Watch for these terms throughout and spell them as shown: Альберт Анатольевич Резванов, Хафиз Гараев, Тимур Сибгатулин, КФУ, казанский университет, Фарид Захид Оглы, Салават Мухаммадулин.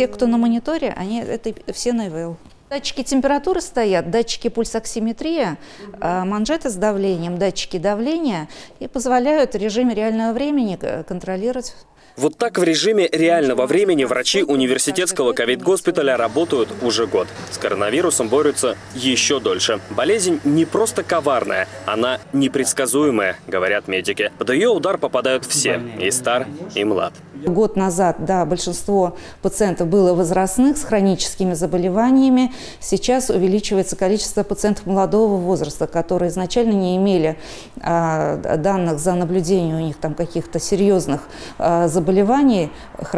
все, кто на мониторе, они это все НВЛ. Датчики температуры стоят, датчики пульсоксиметрия, манжеты с давлением, датчики давления и позволяют в режиме реального времени контролировать. Вот так в режиме реального времени врачи университетского ковид-госпиталя работают уже год. С коронавирусом борются еще дольше. Болезнь не просто коварная, она непредсказуемая, говорят медики. Под ее удар попадают все, и стар, и млад. Год назад, да, большинство пациентов было возрастных, с хроническими заболеваниями. Сейчас увеличивается количество пациентов молодого возраста, которые изначально не имели данных за наблюдение у них там каких-то серьезных заболеваний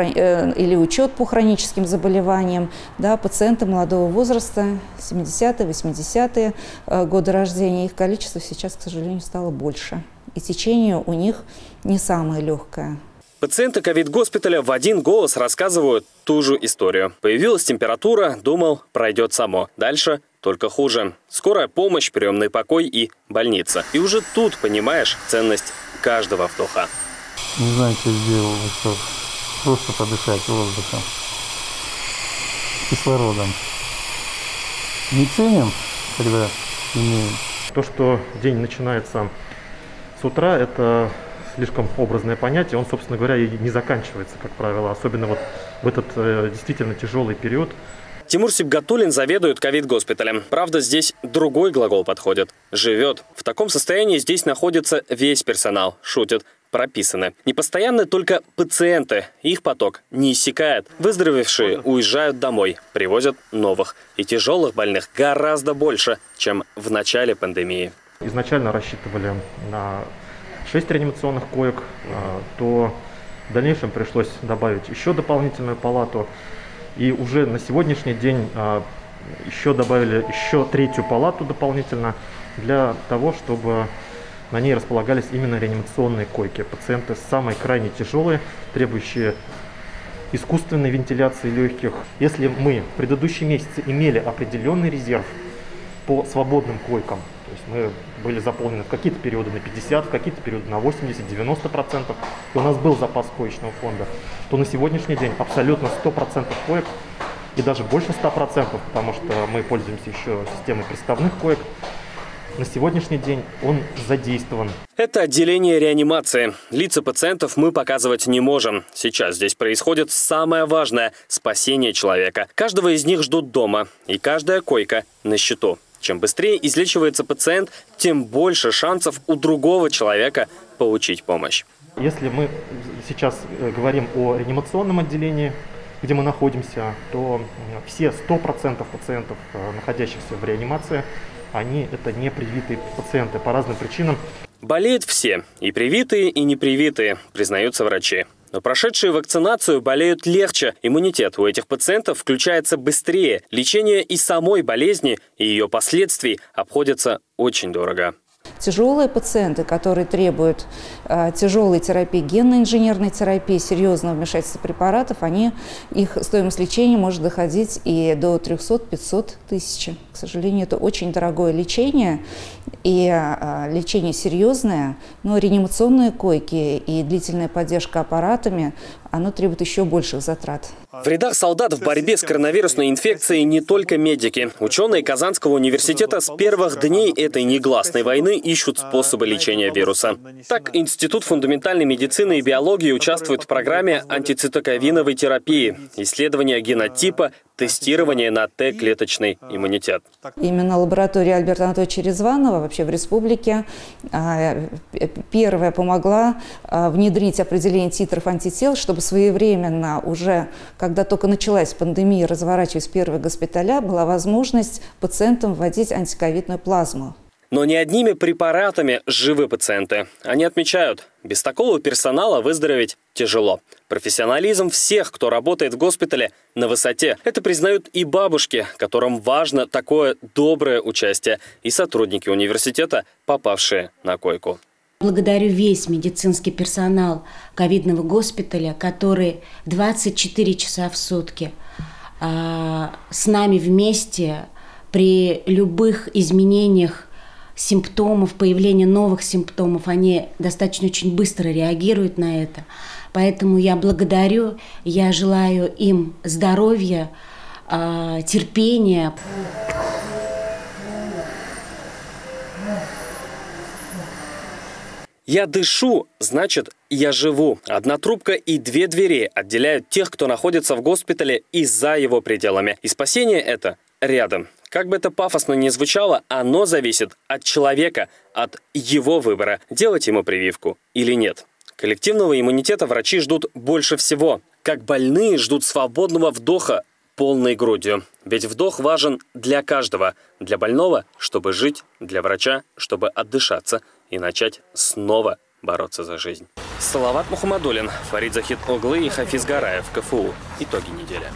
или учет по хроническим заболеваниям, да, пациенты молодого возраста, 70-е, 80-е годы рождения, их количество сейчас, к сожалению, стало больше. И течение у них не самое легкое. Пациенты ковид-госпиталя в один голос рассказывают ту же историю. Появилась температура, думал, пройдет само. Дальше только хуже. Скорая помощь, приемный покой и больница. И уже тут понимаешь ценность каждого вдоха. Не знаю, что сделал, что просто подышать воздухом, кислородом. Не ценим, когда имеем. То, что день начинается с утра, это слишком образное понятие. Он, собственно говоря, и не заканчивается, как правило, особенно вот в этот действительно тяжелый период. Тимур Сибгатулин заведует ковид-госпиталем. Правда, здесь другой глагол подходит. Живет. В таком состоянии здесь находится весь персонал. Шутит. Прописаны. Непостоянны только пациенты. Их поток не иссякает. Выздоровевшие уезжают домой, привозят новых. И тяжелых больных гораздо больше, чем в начале пандемии. Изначально рассчитывали на 6 реанимационных коек, то в дальнейшем пришлось добавить еще дополнительную палату. И уже на сегодняшний день еще добавили еще 3-ю палату дополнительно для того, чтобы на ней располагались именно реанимационные койки. Пациенты самые крайне тяжелые, требующие искусственной вентиляции легких. Если мы в предыдущие месяцы имели определенный резерв по свободным койкам, то есть мы были заполнены в какие-то периоды на 50, в какие-то периоды на 80-90%, и у нас был запас коечного фонда, то на сегодняшний день абсолютно 100% коек, и даже больше 100%, потому что мы пользуемся еще системой приставных коек, на сегодняшний день он задействован. Это отделение реанимации. Лица пациентов мы показывать не можем. Сейчас здесь происходит самое важное – спасение человека. Каждого из них ждут дома, и каждая койка на счету. Чем быстрее излечивается пациент, тем больше шансов у другого человека получить помощь. Если мы сейчас говорим о реанимационном отделении, где мы находимся, то все 100% пациентов, находящихся в реанимации, они это не привитые пациенты по разным причинам. Болеют все, и привитые, и непривитые, признаются врачи. Но прошедшие вакцинацию болеют легче. Иммунитет у этих пациентов включается быстрее. Лечение и самой болезни, и ее последствий обходится очень дорого. Тяжелые пациенты, которые требуют тяжелой терапии, генно-инженерной терапии, серьезного вмешательства препаратов, их стоимость лечения может доходить и до 300-500 тысяч. К сожалению, это очень дорогое лечение, и лечение серьезное, но реанимационные койки и длительная поддержка аппаратами, оно требует еще больших затрат. В рядах солдат в борьбе с коронавирусной инфекцией не только медики. Ученые Казанского университета с первых дней этой негласной войны ищут способы лечения вируса. Так, Институт фундаментальной медицины и биологии участвует в программе антицитоковиновой терапии, исследования генотипа, тестирование на Т-клеточный иммунитет. Именно лаборатория Альберта Анатольевича Резванова вообще в республике первая помогла внедрить определение титров антител, чтобы своевременно уже, когда только началась пандемия, разворачиваясь первые госпиталя, была возможность пациентам вводить антиковидную плазму. Но не одними препаратами живы пациенты. Они отмечают, без такого персонала выздороветь тяжело. Профессионализм всех, кто работает в госпитале, на высоте. Это признают и бабушки, которым важно такое доброе участие, и сотрудники университета, попавшие на койку. Благодарю весь медицинский персонал ковидного госпиталя, который 24 часа в сутки с нами вместе при любых изменениях симптомов, появление новых симптомов, они достаточно очень быстро реагируют на это. Поэтому я благодарю, я желаю им здоровья, терпения. «Я дышу, значит, я живу». Одна трубка и две двери отделяют тех, кто находится в госпитале, и за его пределами. И спасение это рядом. Как бы это пафосно ни звучало, оно зависит от человека, от его выбора, делать ему прививку или нет. Коллективного иммунитета врачи ждут больше всего. Как больные ждут свободного вдоха полной грудью. Ведь вдох важен для каждого. Для больного, чтобы жить, для врача, чтобы отдышаться и начать снова бороться за жизнь. Салават Мухаммадулин, Фарид Захид Оглы и Хафиз Гараев, КФУ. Итоги недели.